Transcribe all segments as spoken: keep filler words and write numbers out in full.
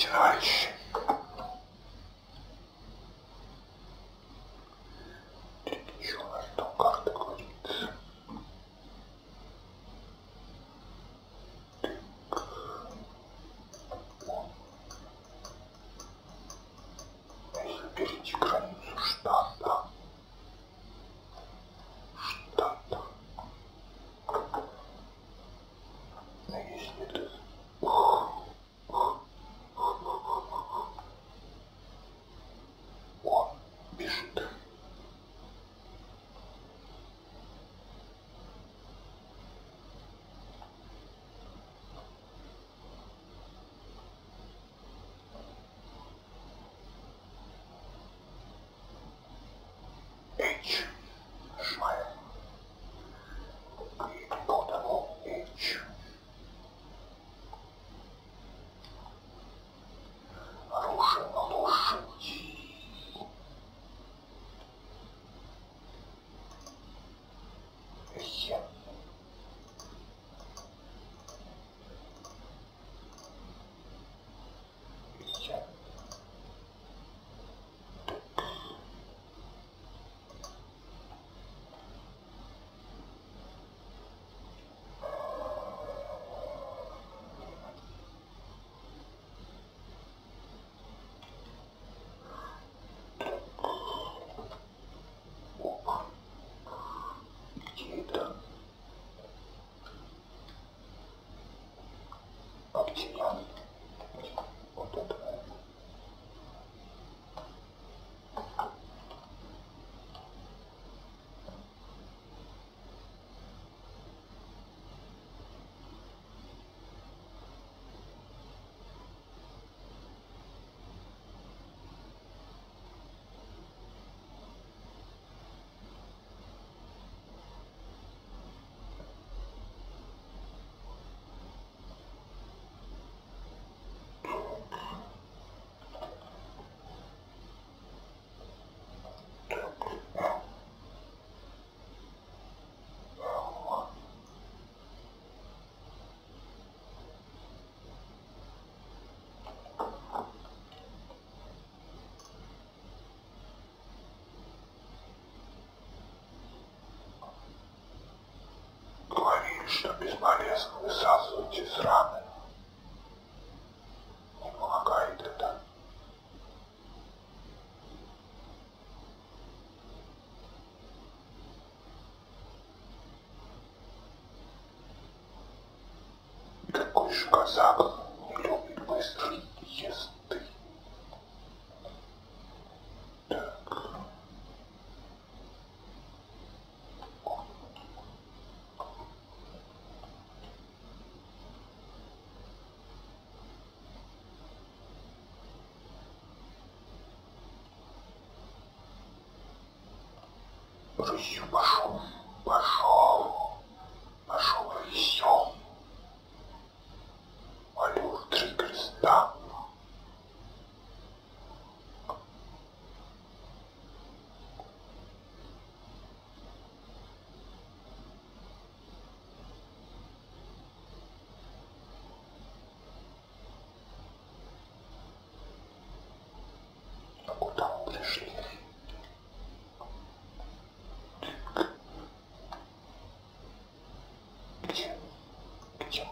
начинающий. H. Нажимаем. И прикол того H. Оружие на лошади. Е. Е. Что бесполезно высасывать из раны. Не помогает это. Какой же казак не любит быстрый ест. Рысью пошел, пошел, пошел рысью. Молю три креста. А куда мы пришли? Где? Где?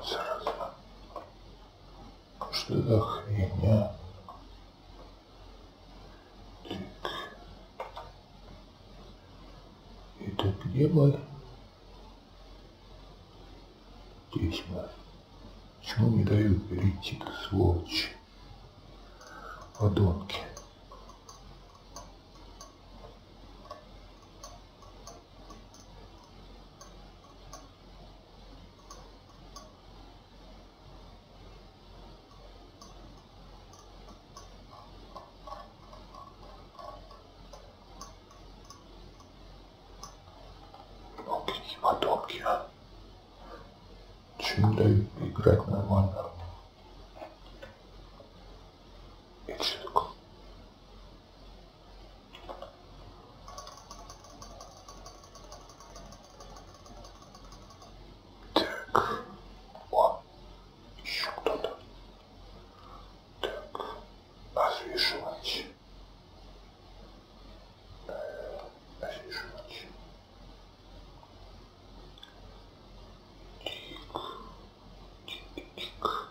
вот сразу. Что за хрень, а? Так. Это где мы? Здесь мы. Почему не дают перейти, сволочи? Подонки. Подобки, а? Чем дают играть нормально? И что такое? Так. О, еще кто-то. Так. Освеживать. Look.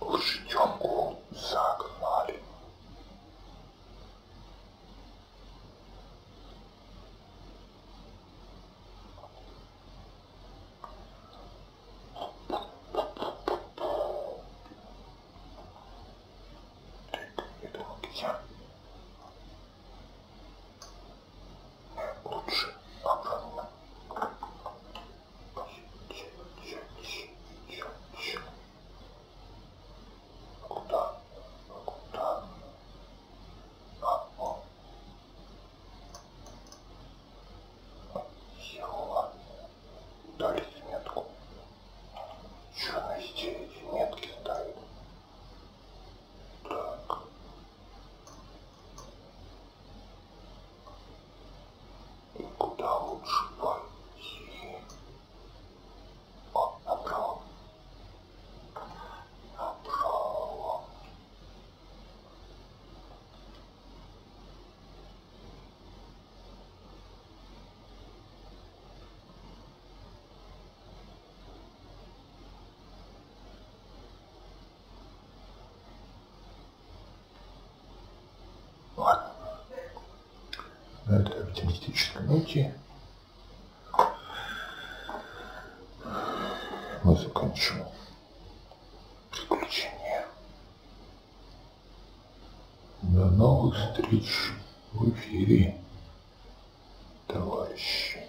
Лошаденку загнали. Это макияж. На этой оптимистической ноте мы закончим приключения. До новых встреч в эфире, товарищи.